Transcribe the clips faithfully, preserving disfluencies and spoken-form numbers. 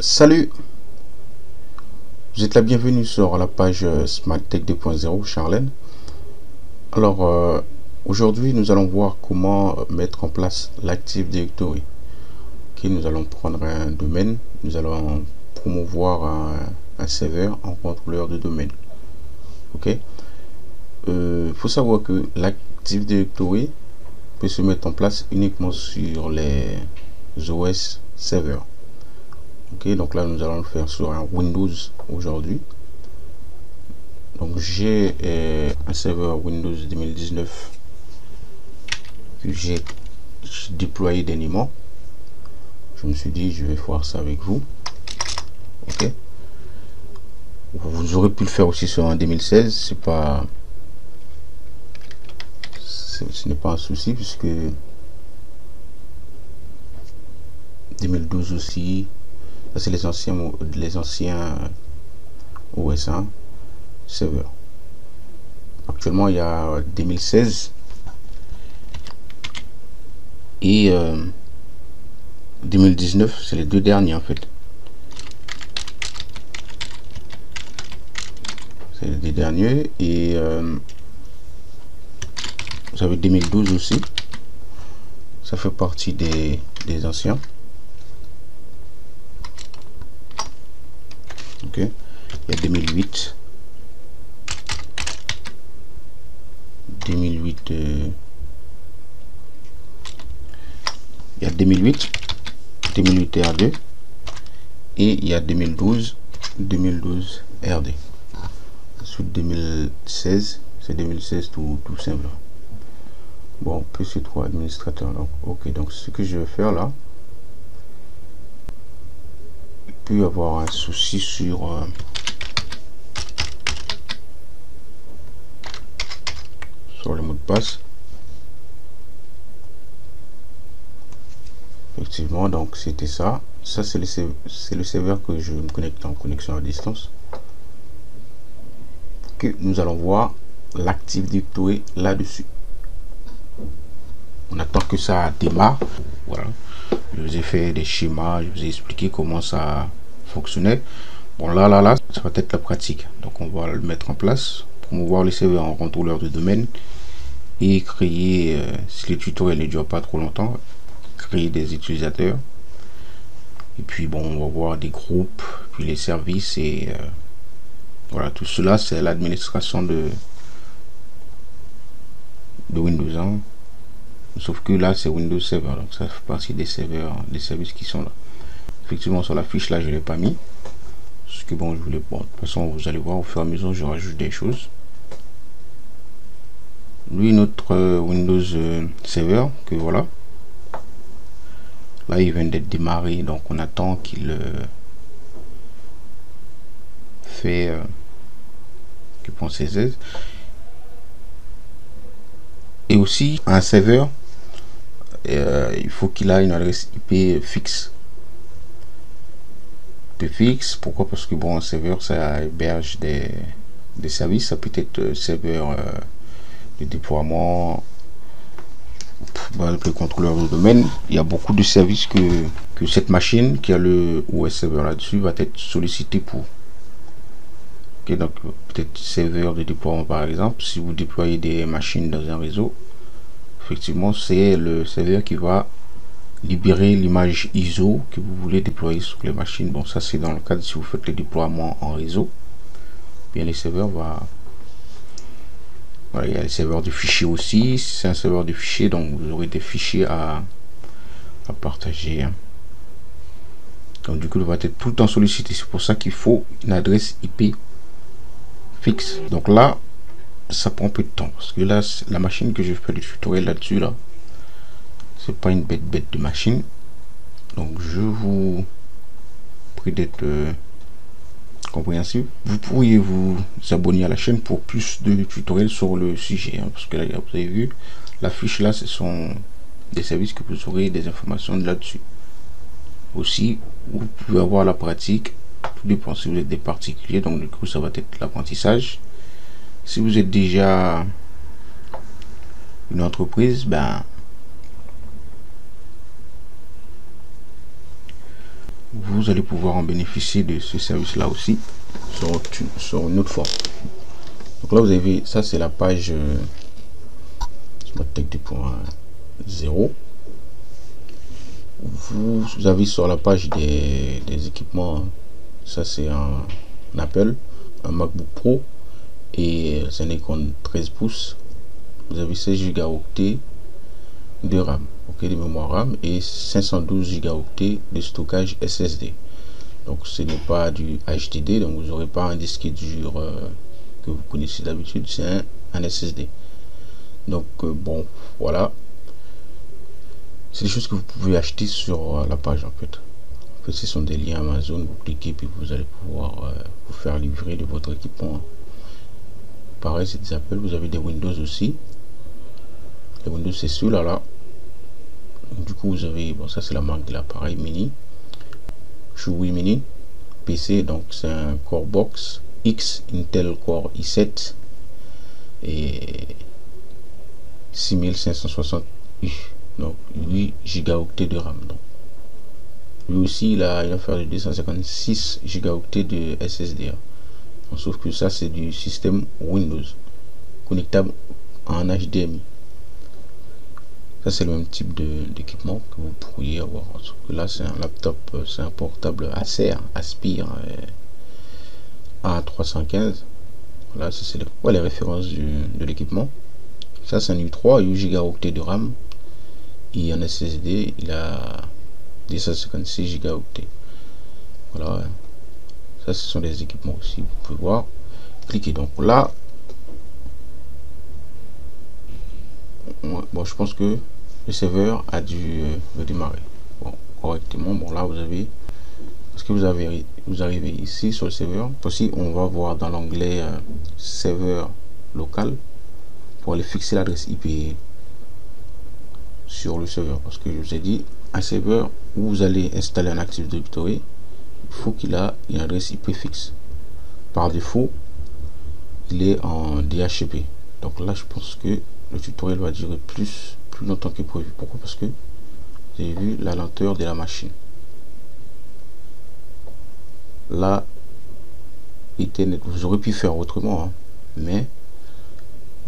Salut, vous êtes la bienvenue sur la page SmartTech deux point zéro, Charlène. Alors, euh, aujourd'hui, nous allons voir comment mettre en place l'Active Directory. Okay, nous allons prendre un domaine, nous allons promouvoir un, un serveur en contrôleur de domaine. Ok. Euh, faut savoir que l'Active Directory peut se mettre en place uniquement sur les O S serveurs. Ok, donc là nous allons le faire sur un Windows aujourd'hui. Donc j'ai euh, un serveur Windows deux mille dix-neuf que j'ai déployé dernièrement. Je me suis dit je vais voir ça avec vous. Ok, vous aurez pu le faire aussi sur un deux mille seize, c'est pas ce n'est pas un souci puisque deux mille douze aussi. Ça c'est les anciens les anciens O S hein, serveurs. Actuellement il y a deux mille seize et euh, deux mille dix-neuf, c'est les deux derniers en fait. C'est les deux derniers et euh, vous avez deux mille douze aussi, ça fait partie des, des anciens. Ok, il y a deux mille huit, deux mille huit, euh, il y a deux mille huit, deux mille huit R D et il y a deux mille douze, deux mille douze R D. Ensuite deux mille seize, c'est deux mille seize tout, tout simple. Bon, plus trois administrateurs. Donc, ok, donc ce que je vais faire là, il peut y avoir un souci sur euh, sur le mot de passe. Effectivement, donc c'était ça. Ça c'est le c'est le serveur que je me connecte en connexion à distance. Que nous allons voir l'Active Directory là-dessus. On attend que ça démarre. Voilà, je vous ai fait des schémas, je vous ai expliqué comment ça fonctionnait. Bon, là là là ça va être la pratique, donc on va le mettre en place, promouvoir les serveurs en contrôleur de domaine et créer, euh, si les tutoriels ne durent pas trop longtemps, créer des utilisateurs et puis bon, on va voir des groupes, puis les services et euh, voilà, tout cela c'est l'administration de de Windows hein. Sauf que là c'est Windows Server, donc ça fait partie des serveurs, des services qui sont là. Effectivement sur la fiche là je l'ai pas mis parce que bon je voulais pas. De toute façon vous allez voir au fur et à mesure je rajoute des choses. Lui notre euh, Windows euh, Server que voilà. Là il vient d'être démarré, donc on attend qu'il euh, fait euh, qu'il prend ses aises. Et aussi un serveur. Euh, il faut qu'il ait une adresse I P fixe. I P fixe, pourquoi? Parce que bon, un serveur ça héberge des, des services, ça peut être serveur euh, de déploiement, le contrôleur de domaine. Il y a beaucoup de services que, que cette machine qui a le O S serveur là-dessus va être sollicité pour. Okay, donc peut-être serveur de déploiement par exemple, si vous déployez des machines dans un réseau, effectivement c'est le serveur qui va libérer l'image I S O que vous voulez déployer sur les machines. Bon, ça c'est dans le cadre si vous faites les déploiements en réseau, bien les serveurs va voilà, il y a les serveurs de fichiers aussi, c'est un serveur de fichiers donc vous aurez des fichiers à, à partager. Donc du coup il va être tout le temps sollicité, c'est pour ça qu'il faut une adresse I P fixe. Donc là ça prend peu de temps parce que là la machine que je fais le tutoriel là dessus là c'est pas une bête bête de machine, donc je vous prie d'être euh, compréhensif. Vous pourriez vous abonner à la chaîne pour plus de tutoriels sur le sujet hein, parce que là vous avez vu la fiche là, ce sont des services que vous aurez des informations là dessus. Aussi vous pouvez avoir la pratique, tout dépend si vous êtes des particuliers, donc du coup ça va être l'apprentissage. Si vous êtes déjà une entreprise, ben vous allez pouvoir en bénéficier de ce service là aussi sur, sur une autre forme. Donc là vous avez, ça c'est la page euh, SmartTech deux point zéro. Vous, vous avez sur la page des, des équipements, ça c'est un, un Apple, un MacBook Pro et c'est un écran treize pouces. Vous avez seize gigaoctets de RAM, ok, de mémoire RAM, et cinq cent douze gigaoctets de stockage S S D. Donc ce n'est pas du H D D, donc vous n'aurez pas un disque dur euh, que vous connaissez d'habitude, c'est un, un S S D. Donc euh, bon, voilà, c'est des choses que vous pouvez acheter sur euh, la page en fait. En fait, ce sont des liens Amazon, vous cliquez puis vous allez pouvoir euh, vous faire livrer de votre équipement. Pareil, c'est des Apple, vous avez des Windows aussi. Les Windows c'est celui-là là. Du coup vous avez, bon ça c'est la marque de l'appareil mini, Chuwi mini P C, donc c'est un Core Box X Intel Core i sept et six mille cinq cent soixante U, donc huit gigaoctets de RAM. Donc lui aussi il a une affaire de deux cent cinquante-six gigaoctets de S S D, hein. Sauf que ça c'est du système Windows connectable en H D M I. Ça c'est le même type d'équipement que vous pourriez avoir. Là c'est un laptop, c'est un portable Acer Aspire A trois cent quinze. Là c'est les, ouais, les références du, de l'équipement. Ça c'est un U trois, huit gigaoctets de RAM. Et un S S D, il a deux cent cinquante-six gigaoctets. Voilà. Ça ce sont des équipements aussi. Vous pouvez voir. Cliquez donc là. Bon, je pense que le serveur a dû euh, démarrer bon, correctement. Bon, là vous avez, parce que vous avez, vous arrivez ici sur le serveur. Aussi, on va voir dans l'onglet euh, serveur local pour aller fixer l'adresse I P sur le serveur. Parce que je vous ai dit, un serveur où vous allez installer un Active Directory, il faut qu'il a une adresse I P fixe. Par défaut, il est en D H C P. Donc là, je pense que le tutoriel va durer plus plus longtemps que prévu. Pourquoi? Parce que vous avez vu la lenteur de la machine. Là, Ethernet, vous aurez pu faire autrement, hein, mais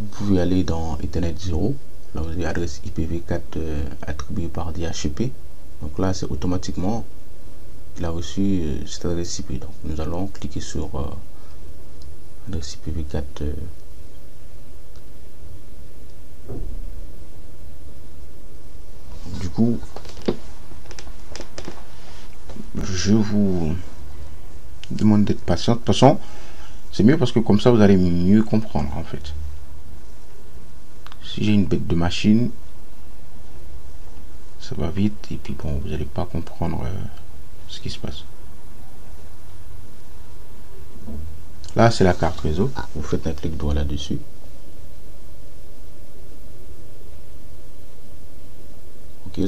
vous pouvez aller dans Ethernet zéro. Là, vous avez adresse I P v quatre euh, attribuée par D H C P. Donc là, c'est automatiquement il a reçu euh, cette adresse I P. Donc nous allons cliquer sur euh, adresse I P v quatre. Euh, Du coup, je vous demande d'être patient. De toute façon, c'est mieux parce que comme ça, vous allez mieux comprendre en fait. Si j'ai une bête de machine, ça va vite et puis bon, vous n'allez pas comprendre euh, ce qui se passe. Là, c'est la carte réseau. Vous faites un clic droit là-dessus.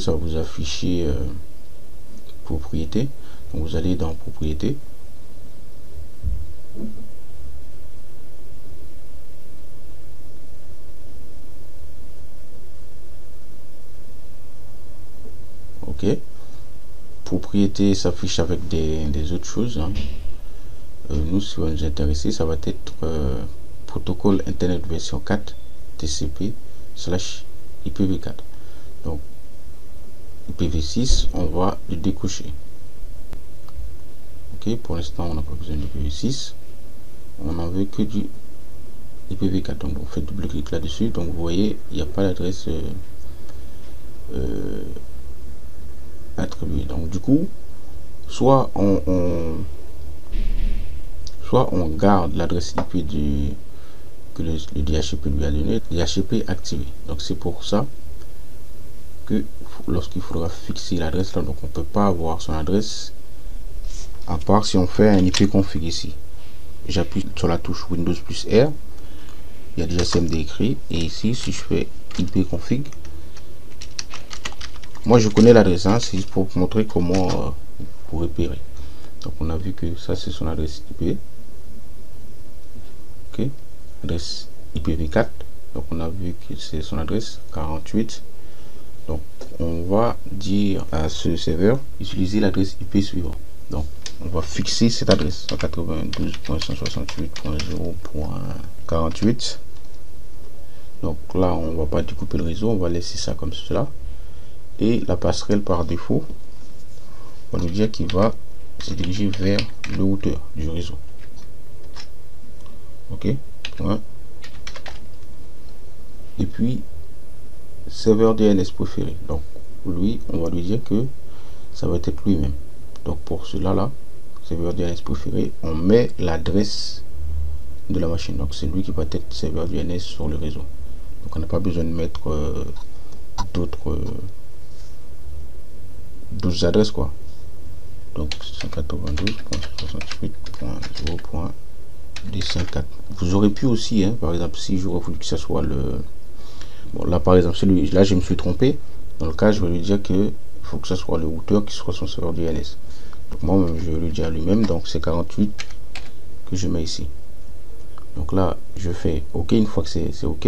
Ça va vous afficher euh, propriété. Donc vous allez dans propriété, ok, propriété s'affiche avec des, des autres choses, hein. euh, nous si on va nous intéresser, ça va être euh, protocole internet version quatre T C P slash I P v quatre. Donc I P v six, on va le décocher. Ok, pour l'instant on n'a pas besoin d'I P v six, on n'en veut que du I P v quatre. Donc vous faites double clic là dessus, donc vous voyez il n'y a pas d'adresse euh, euh, attribuée. Donc du coup soit on, on soit on garde l'adresse I P du que le, le D H C P lui a donné, D H C P activé. Donc c'est pour ça lorsqu'il faudra fixer l'adresse là, donc on peut pas avoir son adresse à part si on fait un I P config. Ici j'appuie sur la touche Windows plus R, il y a déjà C M D écrit, et ici si je fais I P config, moi je connais l'adresse, hein, c'est pour vous montrer comment euh, vous repérer. Donc on a vu que ça c'est son adresse I P, ok, adresse I P v quatre, donc on a vu que c'est son adresse quarante-huit. Donc on va dire à ce serveur utiliser l'adresse I P suivante. Donc, on va fixer cette adresse cent quatre-vingt-douze point cent soixante-huit point zéro point quarante-huit. Donc là, on va pas découper le réseau, on va laisser ça comme cela. Et la passerelle par défaut, on va nous dire qu'il va se diriger vers le routeur du réseau. Ok. Point. Et puis, serveur D N S préféré. Donc, lui, on va lui dire que ça va être lui-même. Donc, pour cela, là, serveur D N S préféré, on met l'adresse de la machine. Donc, c'est lui qui va être serveur D N S sur le réseau. Donc, on n'a pas besoin de mettre euh, d'autres euh, d'autres adresses, quoi. Donc, cent quatre-vingt-douze point soixante-huit point zéro point deux cent quatre. Vous aurez pu aussi, hein, par exemple, si j'aurais voulu que ça soit le... Bon, là, par exemple, celui là, je me suis trompé. Dans le cas, je vais lui dire que faut que ça soit le routeur qui soit son serveur D N S. Donc moi même je vais lui dire lui-même, donc c'est quarante-huit que je mets ici. Donc là je fais OK, une fois que c'est OK,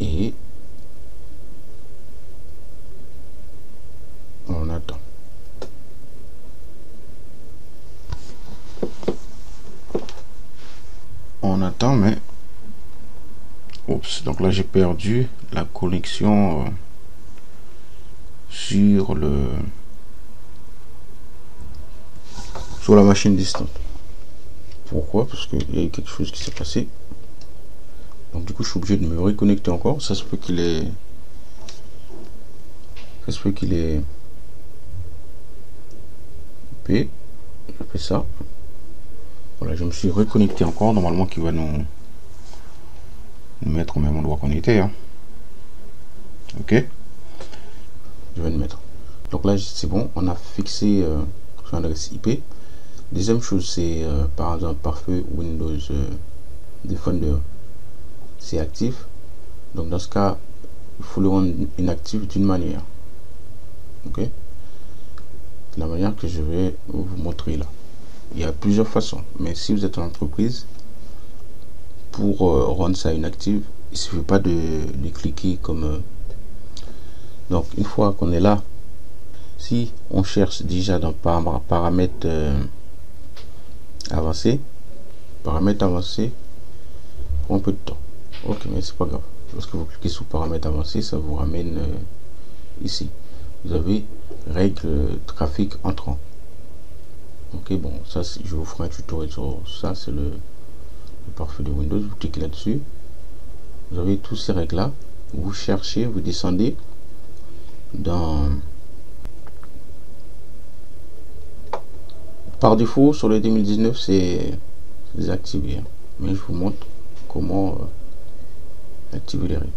et on attend. On attend, mais oups, donc là j'ai perdu la connexion euh, sur le sur la machine distante. Pourquoi? Parce qu'il y a eu quelque chose qui s'est passé. Donc du coup je suis obligé de me reconnecter encore. Ça se peut qu'il est ça se peut qu'il est P. Je fais ça. Voilà, je me suis reconnecté encore. Normalement qu'il va nous nous mettre au même endroit qu'on était, hein. Ok, je vais le mettre. Donc là c'est bon, on a fixé euh, son adresse I P. Deuxième chose, c'est euh, par exemple par feu Windows euh, Defender, c'est actif. Donc dans ce cas il faut le rendre inactif d'une manière, ok, la manière que je vais vous montrer là. Il y a plusieurs façons, mais si vous êtes en entreprise, pour euh, rendre ça inactive, il ne suffit pas de, de cliquer comme euh. Donc une fois qu'on est là, si on cherche déjà dans param paramètres euh, avancés paramètres avancés prend un peu de temps, ok, mais c'est pas grave. Lorsque vous cliquez sur paramètres avancés, ça vous ramène euh, ici. Vous avez règles euh, trafic entrant, ok. Bon, ça je vous ferai un tutoriel sur ça, c'est le parfait de Windows. Vous cliquez là dessus, vous avez tous ces règles là. Vous cherchez, vous descendez dans par défaut sur le deux mille dix-neuf, c'est désactivé, hein. Mais je vous montre comment euh, activer les règles.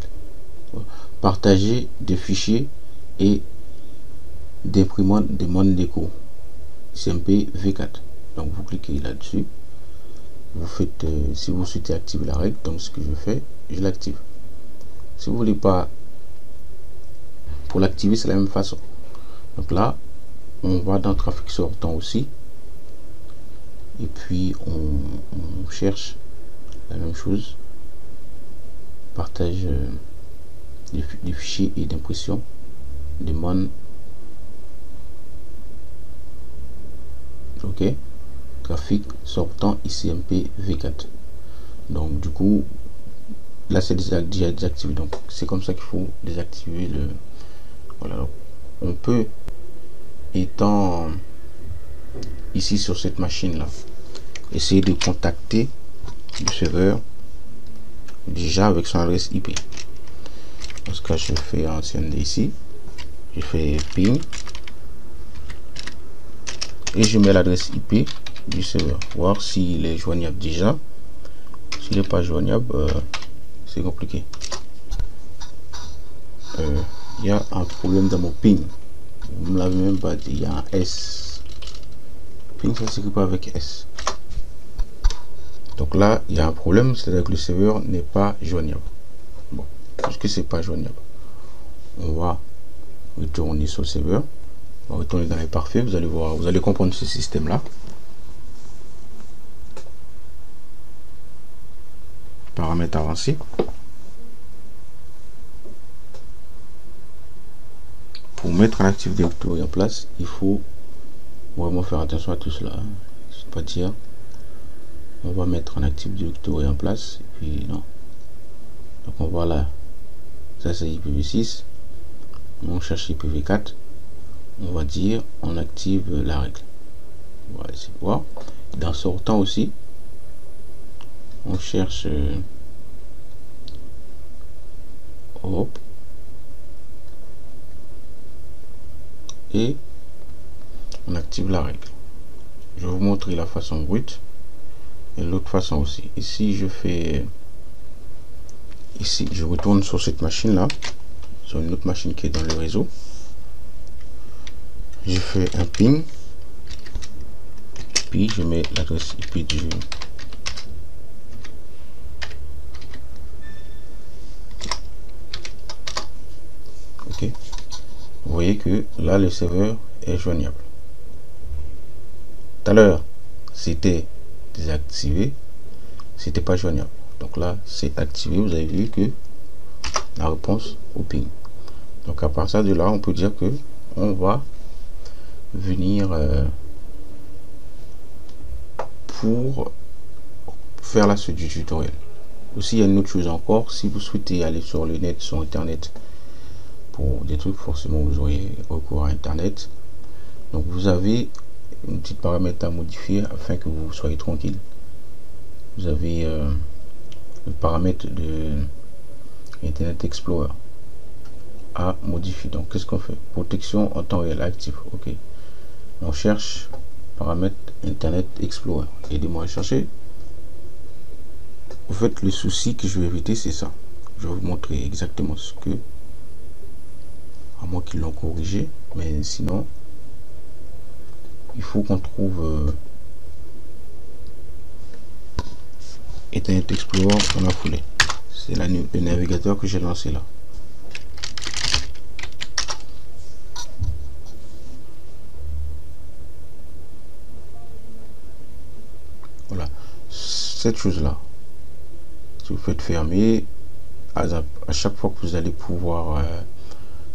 Voilà. Partager des fichiers et d'imprimantes des demandes d'écho C M P V quatre. Donc vous cliquez là dessus. Vous faites euh, si vous souhaitez activer la règle, donc ce que je fais, je l'active. Si vous voulez pas, pour l'activer c'est la même façon. Donc là on va dans trafic sortant aussi, et puis on, on cherche la même chose, partage euh, des, des fichiers et d'impression, demande, ok, trafic sortant I C M P V quatre. Donc du coup là c'est déjà désactivé, donc c'est comme ça qu'il faut désactiver le voilà. Donc, on peut, étant ici sur cette machine là, essayer de contacter le serveur déjà avec son adresse I P. Parce que je fais un C N D ici, je fais ping et je mets l'adresse I P du serveur, voir s'il est joignable déjà. S'il n'est pas joignable, euh, c'est compliqué. Il euh, y a un problème dans mon ping. Vous me l'avez même pas dit. Il y a un S. Ping, ça ne s'écrit pas avec S. Donc là, il y a un problème, c'est-à-dire que le serveur n'est pas joignable. Bon, puisque c'est pas joignable, on va retourner sur le serveur. On va retourner dans les parfaits. Vous allez voir, vous allez comprendre ce système-là. Paramètres avancés, pour mettre un Active Directory en place, il faut vraiment faire attention à tout cela. C'est pas dire on va mettre un Active Directory en place et puis non. Donc on voit là, ça c'est I P v six, on cherche I P v quatre, on va dire on active la règle. On va essayer de voir. Dans sortant aussi, on cherche euh, hop, et on active la règle. Je vais vous montrer la façon brute et l'autre façon aussi. Ici je fais, ici je retourne sur cette machine là, sur une autre machine qui est dans le réseau. Je fais un ping, puis je mets l'adresse I P du ok. Vous voyez que là le serveur est joignable. Tout à l'heure c'était désactivé, c'était pas joignable. Donc là c'est activé, vous avez vu que la réponse au ping. Donc à partir de là on peut dire que on va venir euh, pour faire la suite du tutoriel. Aussi il y a une autre chose encore, si vous souhaitez aller sur le net, sur internet, pour des trucs, forcément vous aurez recours à internet. Donc vous avez une petite paramètre à modifier afin que vous soyez tranquille. Vous avez euh, le paramètre de Internet Explorer à modifier. Donc qu'est ce qu'on fait? Protection en temps réel actif, ok. On cherche paramètre Internet Explorer, aidez moi à chercher. En fait le souci que je vais éviter c'est ça. Je vais vous montrer exactement ce que, à moins qu'ils l'ont corrigé, mais sinon il faut qu'on trouve euh, Internet Explorer dans la foulée. C'est le navigateur que j'ai lancé là. Voilà, cette chose là, si vous faites fermer, à, à chaque fois que vous allez pouvoir euh,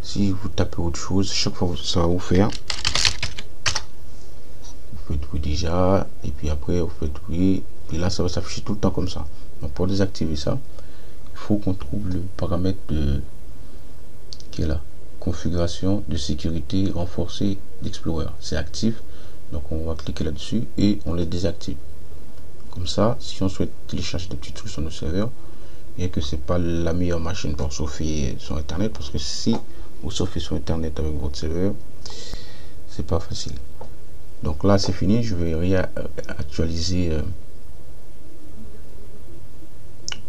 si vous tapez autre chose, chaque fois ça va vous faire, vous faites oui déjà, et puis après vous faites oui, et là ça va s'afficher tout le temps comme ça. Donc pour désactiver ça, il faut qu'on trouve le paramètre de qui est là, configuration de sécurité renforcée d'Explorer. C'est actif, donc on va cliquer là-dessus et on les désactive. Comme ça, si on souhaite télécharger des petits trucs sur nos serveurs, et que c'est pas la meilleure machine pour surfer sur internet, parce que si vous surfez sur internet avec votre serveur, c'est pas facile. Donc là c'est fini, je vais réactualiser euh,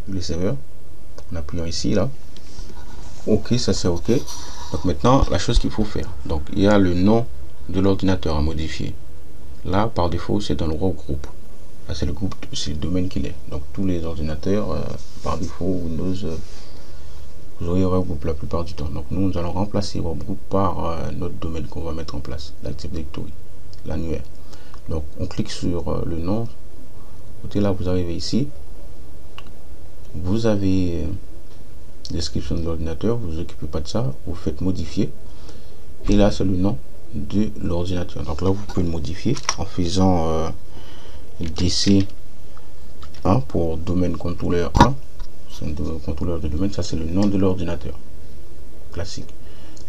le serveur en appuyant ici là. Ok, ça c'est ok. Donc maintenant la chose qu'il faut faire, donc il y a le nom de l'ordinateur à modifier. Là par défaut c'est dans le groupe, là c'est le groupe, c'est le domaine qu'il est. Donc tous les ordinateurs euh, par défaut Windows euh, vous aurez regroupe la plupart du temps. Donc nous, nous allons remplacer regroupe par euh, notre domaine qu'on va mettre en place, l'Active Directory, l'annuaire. Donc on clique sur euh, le nom. Côté là vous arrivez ici, vous avez euh, description de l'ordinateur, vous vous occupez pas de ça, vous faites modifier, et là c'est le nom de l'ordinateur. Donc là vous pouvez le modifier en faisant euh, D C un pour domaine contrôleur un, c'est un contrôleur de domaine, ça c'est le nom de l'ordinateur classique.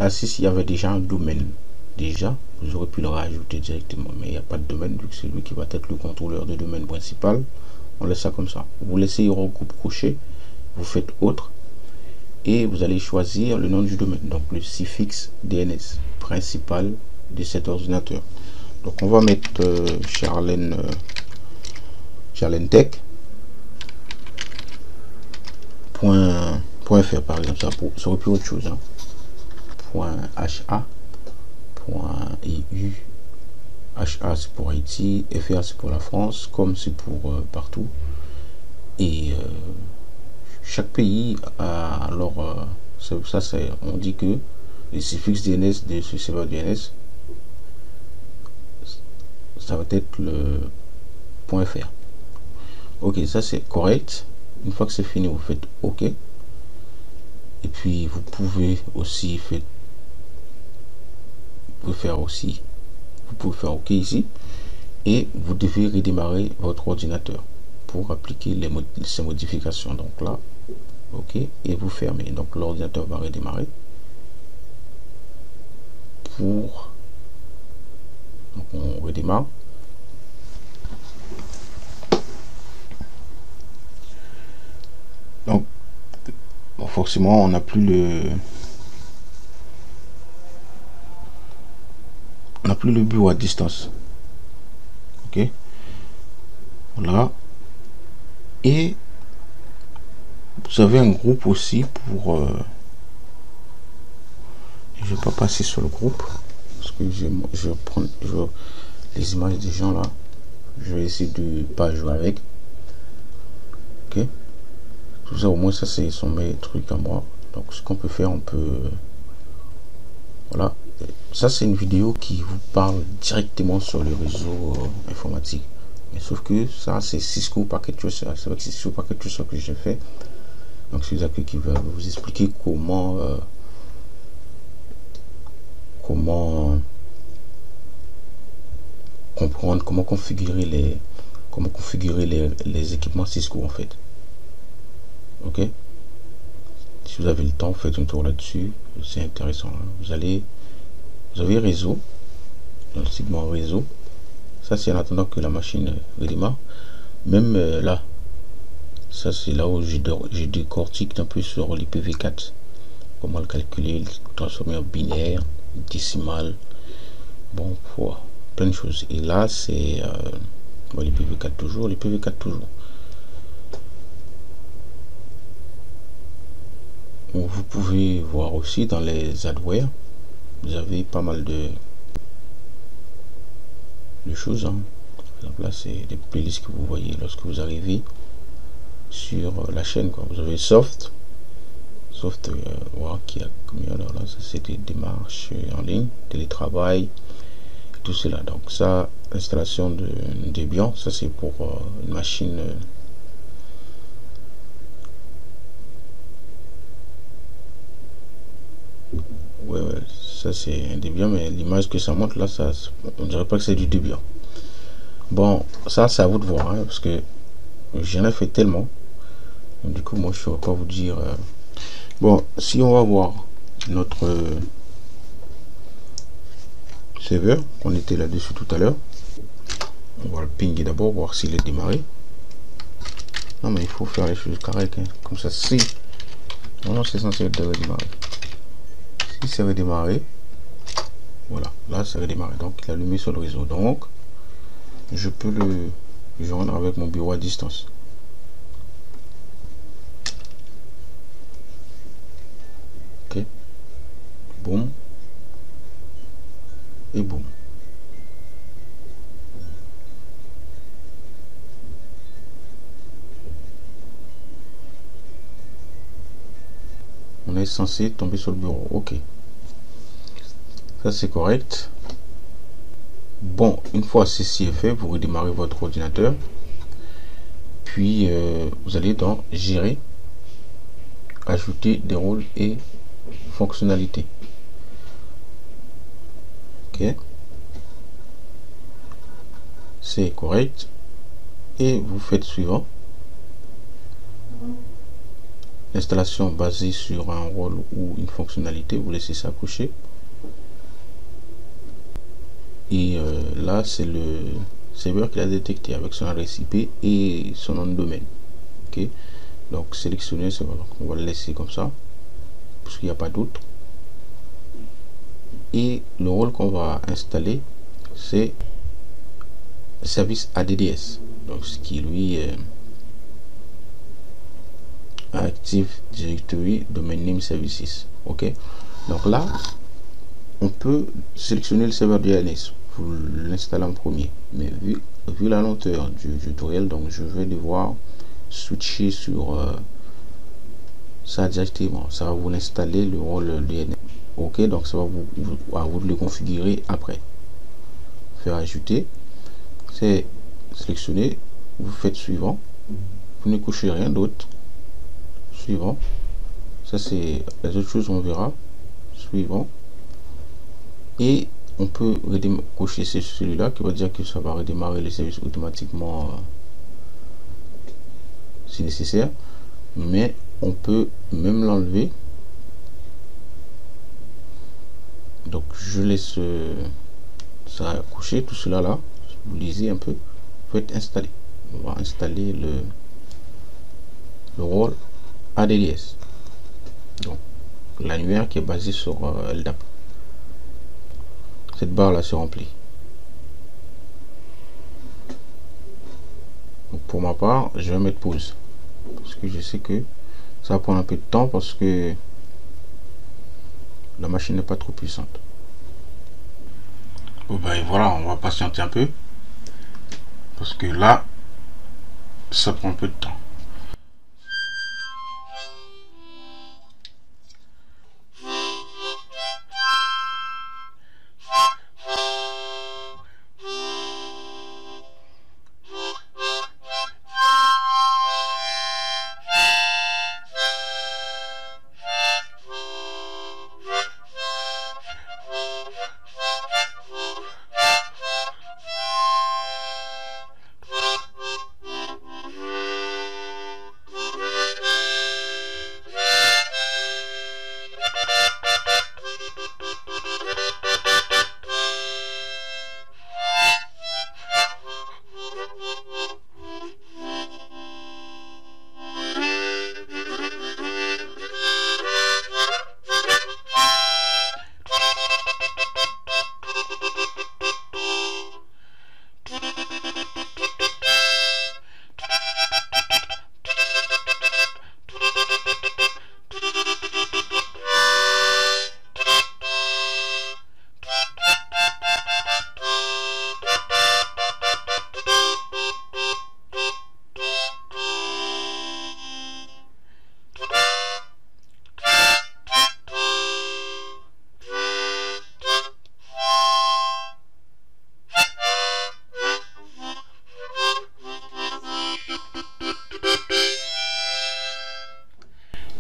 Là si il y avait déjà un domaine, déjà vous aurez pu le rajouter directement, mais il n'y a pas de domaine, donc c'est lui qui va être le contrôleur de domaine principal. On laisse ça comme ça, vous laissez regroupe coché, vous faites autre et vous allez choisir le nom du domaine, donc le suffixe D N S principal de cet ordinateur. Donc on va mettre euh, Charlène euh, Point, point fr par exemple, ça, pour, ça aurait pu autre chose hein. Point ha, point eu, ha c'est pour Haïti, F R c'est pour la France, comme c'est pour euh, partout, et euh, chaque pays a, alors euh, ça c'est, on dit que le suffixe D N S de ce serveur D N S ça va être le point fr. Ok, ça c'est correct. Une fois que c'est fini vous faites ok, et puis vous pouvez aussi faire pouvez faire aussi, vous pouvez faire OK ici, et vous devez redémarrer votre ordinateur pour appliquer les mod ces modifications. Donc là, OK, et vous fermez. Donc l'ordinateur va redémarrer pour, donc on redémarre. Donc bon, forcément on n'a plus le on n'a plus le bureau à distance. OK, voilà. Et vous avez un groupe aussi pour euh, je vais pas passer sur le groupe parce que je, je prends je, les images des gens là, je vais essayer de pas jouer avec. OK, tout ça au moins, ça c'est sont mes trucs à moi. Donc ce qu'on peut faire, on peut, voilà, ça c'est une vidéo qui vous parle directement sur le réseau euh, informatique. Mais sauf que ça c'est Cisco Packet Tracer, c'est avec Cisco Packet Tracer que j'ai fait. Donc c'est Zach qui va vous expliquer comment euh, comment comprendre, comment configurer les comment configurer les, les équipements Cisco en fait. OK, si vous avez le temps, faites un tour là dessus c'est intéressant. Vous allez, vous avez réseau, dans le segment réseau, ça c'est en attendant que la machine redémarre. Même euh, là, ça c'est là où j'ai décortique un peu sur l'I P v quatre, comment le calculer, le transformer en binaire, décimal, bon, voilà, plein de choses. Et là c'est euh, bon, l'I P v quatre toujours, l'I P v quatre toujours. Vous pouvez voir aussi dans les adware, vous avez pas mal de, de choses. Hein. Donc là, c'est des playlists que vous voyez lorsque vous arrivez sur la chaîne. Quoi. Vous avez soft, soft, euh, voilà, qui a combien alors là, c'est des démarches en ligne, télétravail, tout cela. Donc ça, installation de Debian, ça c'est pour euh, une machine. Euh, Ouais, ouais, ça c'est un Debian, mais l'image que ça montre là, ça, on dirait pas que c'est du Debian. Bon, ça c'est à vous de voir, hein, parce que j'en ai fait tellement. Donc, du coup, moi je ne saurais pas vous dire. Euh... Bon, si on va voir notre euh, serveur, on était là-dessus tout à l'heure. On va le pinguer d'abord, voir s'il est démarré. Non, mais il faut faire les choses correctes, hein, comme ça, si. Non, non, c'est censé être démarré. Ça va démarrer, voilà, là ça va démarrer. Donc il a allumé sur le réseau, donc je peux le joindre avec mon bureau à distance. OK, boum et boum. On est censé tomber sur le bureau. OK, ça c'est correct. Bon, une fois ceci est fait, vous redémarrez votre ordinateur, puis euh, vous allez dans gérer, ajouter des rôles et fonctionnalités. OK, c'est correct, et vous faites suivant. Installation basée sur un rôle ou une fonctionnalité, vous laissez ça cocher. Et euh, là c'est le serveur qui l'a détecté avec son adresse I P et son nom de domaine. OK, donc sélectionner, c'est bon, on va le laisser comme ça parce qu'il n'y a pas d'autre. Et le rôle qu'on va installer, c'est service A D D S, donc ce qui lui est euh, Active Directory Domain Name Services. OK, donc là on peut sélectionner le serveur D N S, vous l'installez en premier, mais vu, vu la lenteur du, du tutoriel, donc je vais devoir switcher sur euh, ça directement. Ça va vous installer le rôle D N S. OK, donc ça va vous, vous, à vous de le configurer après. Faire ajouter, c'est sélectionner, vous faites suivant, vous ne couchez rien d'autre. Suivant, ça c'est les autres choses, on verra. Suivant, et on peut cocher celui-là qui va dire que ça va redémarrer les services automatiquement euh, si nécessaire, mais on peut même l'enlever. Donc je laisse euh, ça cocher tout cela là. Vous lisez un peu, vous faites installer. On va installer le, le rôle A D D S, donc l'annuaire qui est basé sur euh, L D A P. Cette barre là se remplit. Donc pour ma part, je vais mettre pause parce que je sais que ça va prendre un peu de temps parce que la machine n'est pas trop puissante. Bon ben voilà, on va patienter un peu parce que là ça prend un peu de temps.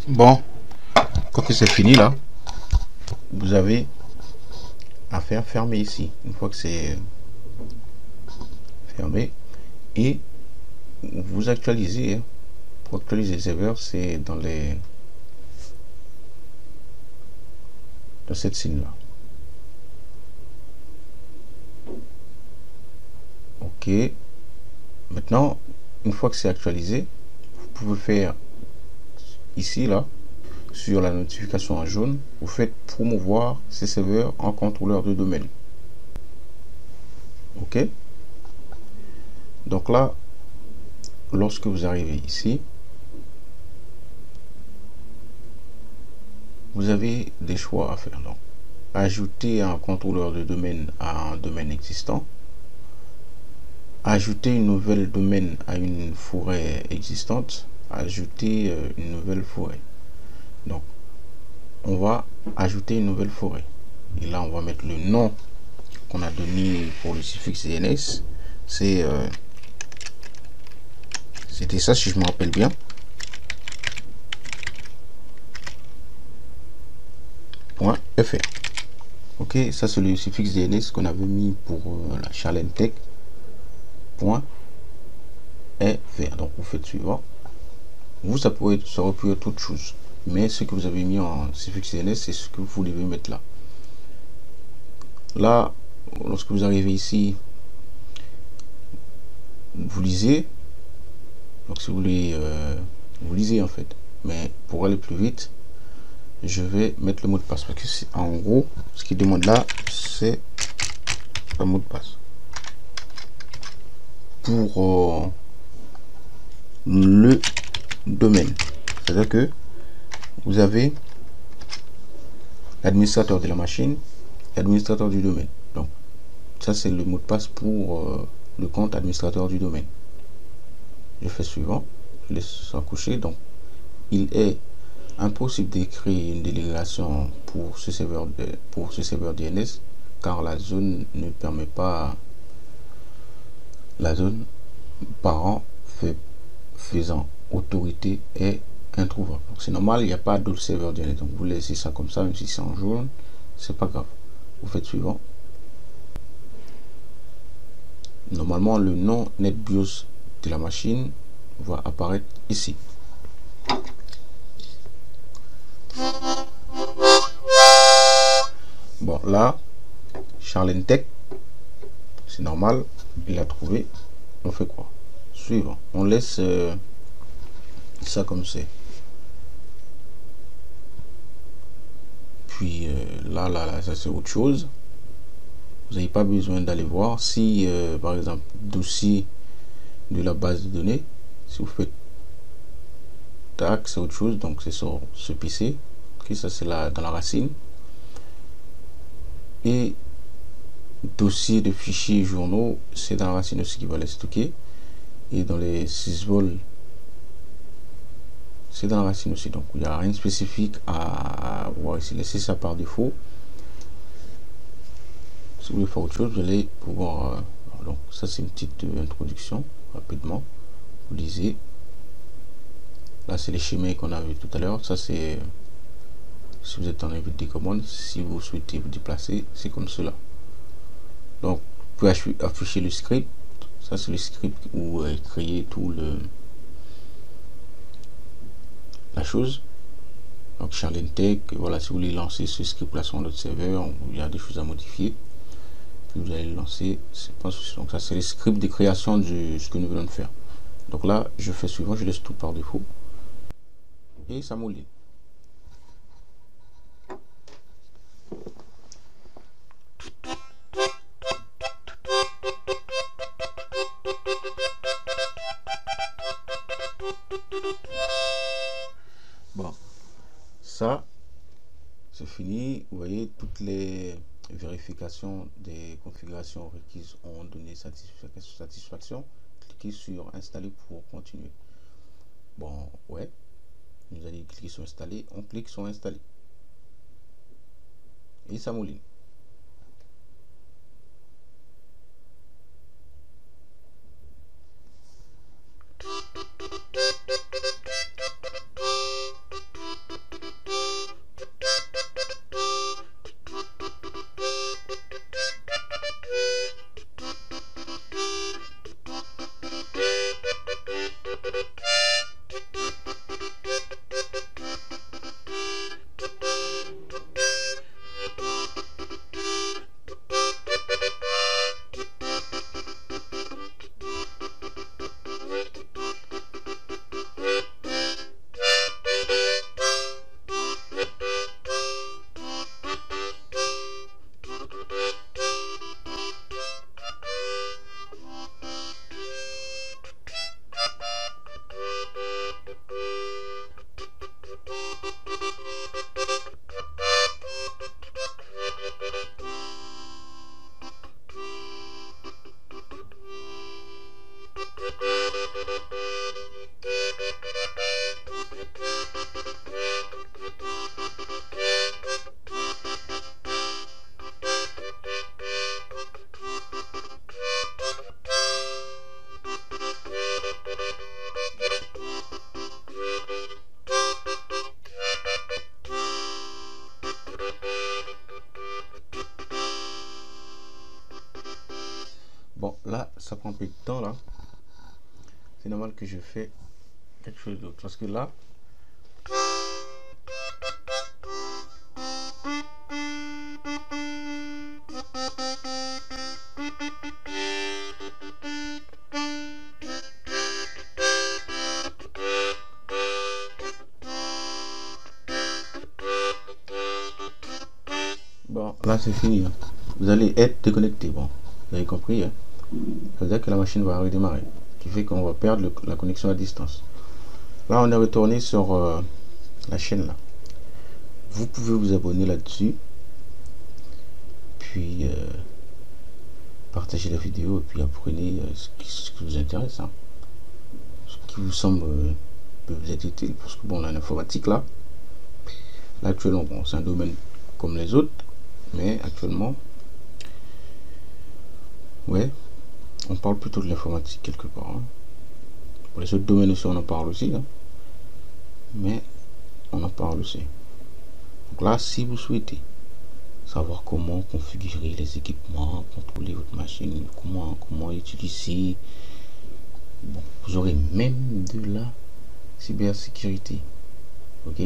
Bon, quand c'est fini là, vous avez à faire fermer ici. Une fois que c'est fermé, et vous actualisez. Pour actualiser le serveur, c'est dans les dans cette signe là. Ok. Maintenant, une fois que c'est actualisé, vous pouvez faire ici là sur la notification en jaune, vous faites promouvoir ces serveurs en contrôleur de domaine. Ok, donc là lorsque vous arrivez ici, vous avez des choix à faire. Donc ajouter un contrôleur de domaine à un domaine existant, ajouter une nouvelle domaine à une forêt existante, ajouter une nouvelle forêt. Donc on va ajouter une nouvelle forêt et là on va mettre le nom qu'on a donné pour le suffixe D N S. C'est euh, c'était ça si je me rappelle bien. .fr. Ok, ça c'est le suffixe D N S qu'on avait mis pour euh, la Charlène Tech. .fr. Donc vous faites suivant. Vous, ça pourrait être, ça aurait pu être autre chose, mais ce que vous avez mis en suffixe D N S, c'est ce que vous devez mettre là. Là, lorsque vous arrivez ici, vous lisez. Donc, si vous voulez, euh, vous lisez en fait. Mais pour aller plus vite, je vais mettre le mot de passe parce que c'est en gros ce qu'il demande là, c'est un mot de passe pour euh, le domaine. C'est à dire que vous avez l'administrateur de la machine, l'administrateur du domaine. Donc ça c'est le mot de passe pour euh, le compte administrateur du domaine. Je fais suivant, je laisse ça coucher. Donc il est impossible d'écrire une délégation pour ce serveur de, pour ce serveur D N S car la zone ne permet pas, la zone parent fait, faisant autorité est introuvable. Donc c'est normal, il n'y a pas d'autre serveur D N S. Donc vous laissez ça comme ça, même si c'est en jaune, c'est pas grave. Vous faites suivant. normalement le nom NetBIOS de la machine va apparaître ici. Bon, là Charlène Tech, c'est normal, il a trouvé. On fait quoi? Suivant, on laisse euh, ça comme c'est. Puis euh, là, là, là, ça c'est autre chose. Vous n'avez pas besoin d'aller voir si, euh, par exemple, dossier de la base de données. Si vous faites tac, c'est autre chose. Donc c'est sur ce P C. Ok, ça c'est là dans la racine. Et dossier de fichiers journaux, c'est dans la racine aussi qui va les stocker. Et dans les sysvols, c'est dans la racine aussi. Donc il n'y a rien de spécifique à voir ici. Laissez ça par défaut. Si vous voulez faire autre chose, vous allez pouvoir. Euh, donc ça c'est une petite euh, introduction rapidement. Vous lisez. Là c'est les schémas qu'on a vu tout à l'heure. Ça c'est euh, si vous êtes en invite des commandes. Si vous souhaitez vous déplacer, c'est comme cela. Donc vous pouvez afficher le script. Ça c'est le script où est euh, créé tout le la chose. Donc Charlène Tech, voilà, si vous voulez lancer ce script là sur notre serveur, il y a des choses à modifier. Vous allez le lancer, c'est pas un souci. Donc ça c'est les scripts de création de ce que nous venons de faire. Donc là je fais suivant, je laisse tout par défaut et ça m'oublie. Bon, ça c'est fini. Vous voyez, toutes les vérifications des configurations requises ont donné satisfaction. Cliquez sur installer pour continuer. Bon, ouais, nous allons cliquer sur installer. On clique sur installer et ça mouline. Ça prend un peu de temps là, c'est normal que je fais quelque chose d'autre parce que là bon, là c'est fini hein. Vous allez être déconnecté. Bon, vous avez compris hein. Ça veut dire que la machine va redémarrer, ce qui fait qu'on va perdre le, la connexion à distance. Là on est retourné sur euh, la chaîne là. Vous pouvez vous abonner là dessus, puis euh, partager la vidéo et puis apprenez euh, ce, qui, ce qui vous intéresse hein. Ce qui vous semble euh, peut vous être utile, parce que bon, on a l'informatique là, là actuellement bon, c'est un domaine comme les autres, mais actuellement ouais, on parle plutôt de l'informatique quelque part hein. Pour les autres domaines aussi on en parle aussi hein. Mais on en parle aussi. Donc là si vous souhaitez, savoir comment configurer les équipements, contrôler votre machine, comment comment utiliser. Bon, vous aurez même de la cybersécurité, ok,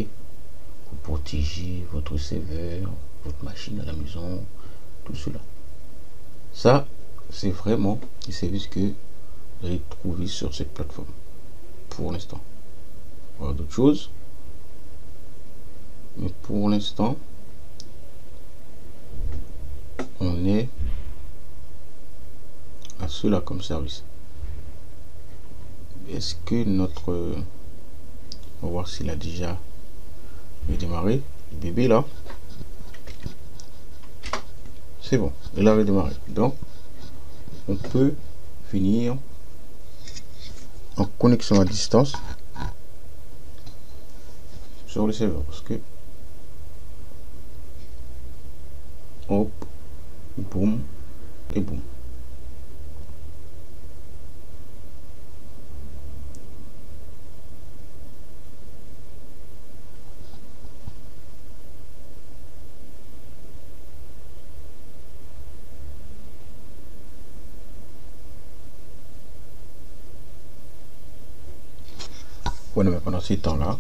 pour protéger votre serveur, votre machine à la maison, tout cela. Ça, c'est vraiment les services que vous allez trouver sur cette plateforme pour l'instant. Voilà, d'autres choses, mais pour l'instant on est à cela comme service. Est-ce que notre, on va voir s'il a déjà redémarré le bébé là. C'est bon, il a redémarré. Donc on peut finir en connexion à distance sur le serveur, parce que hop, boum et boum. Voilà, mais pendant ces temps là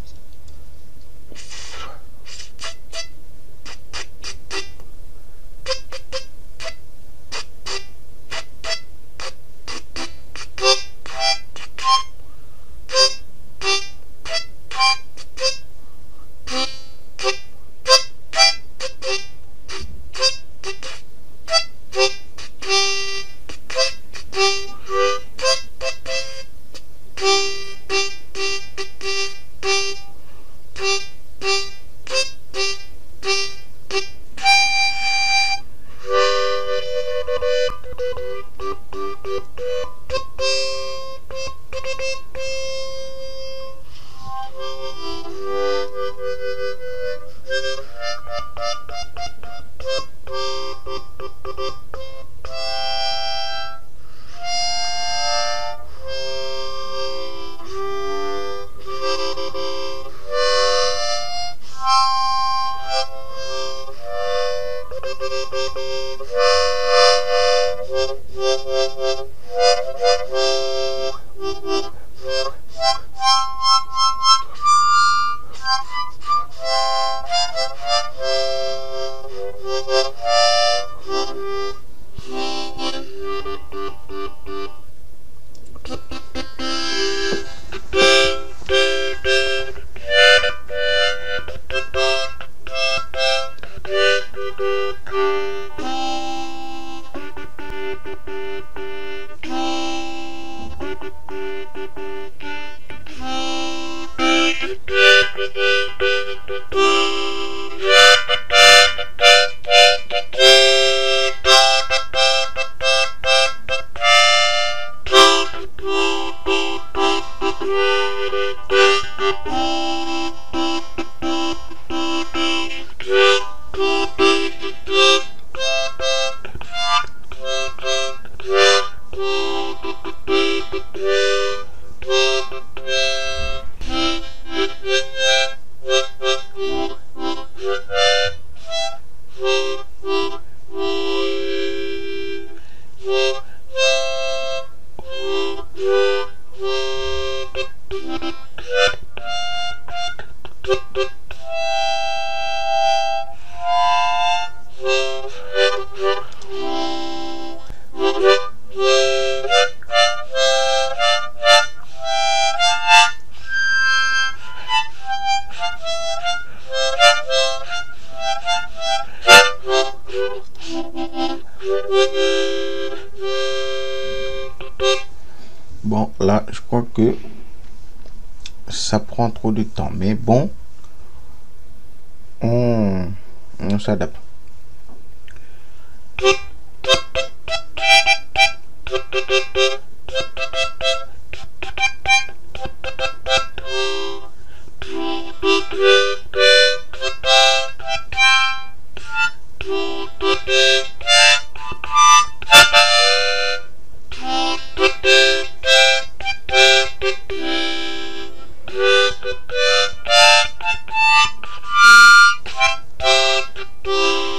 que ça prend trop de temps, mais bon, on, on s'adapte. Boom.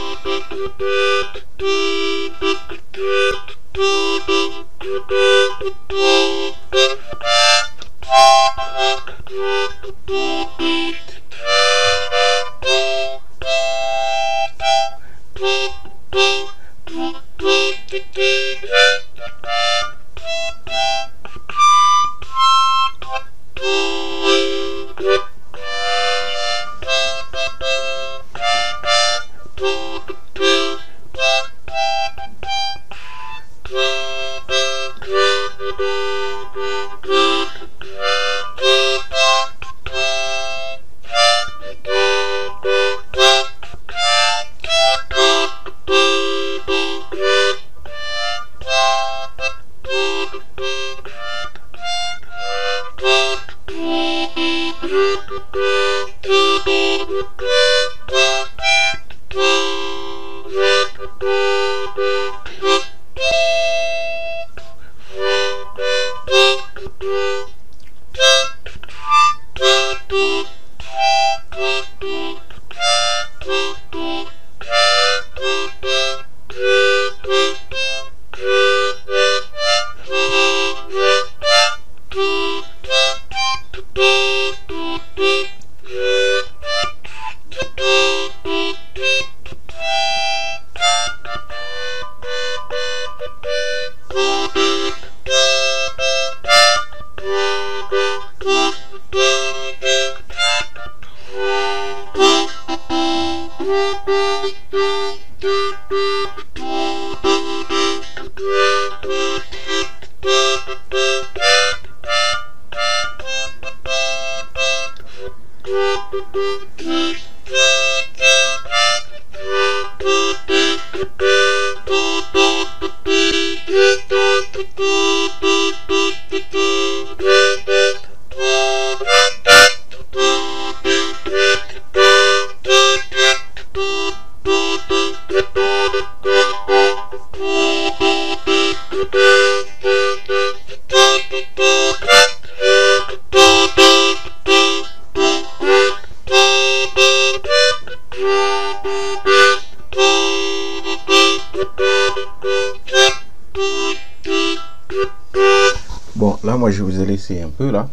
Bon, là moi je vous ai laissé un peu là.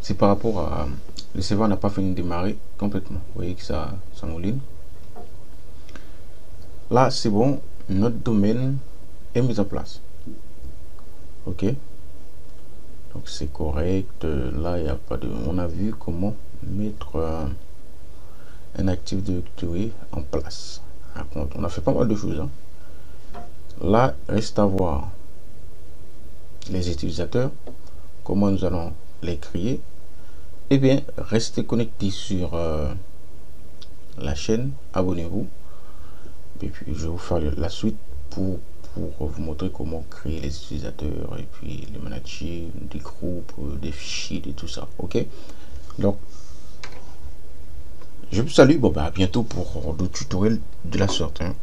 C'est par rapport à le serveur n'a pas fini de démarrer complètement. Vous voyez que ça, ça mouline. Là c'est bon, notre domaine est mis en place. Ok. Donc c'est correct. Là il n'y a pas de. On a vu comment mettre euh, un Active Directory en place. Par contre, on a fait pas mal de choses. Hein. Là reste à voir les utilisateurs, comment nous allons les créer. Et bien restez connectés sur euh, la chaîne, abonnez-vous et puis je vais vous faire la suite pour, pour vous montrer comment créer les utilisateurs et puis les manager des groupes, des fichiers et tout ça. Ok, donc je vous salue, bon bah à bientôt pour d'autres tutoriels de la sorte hein.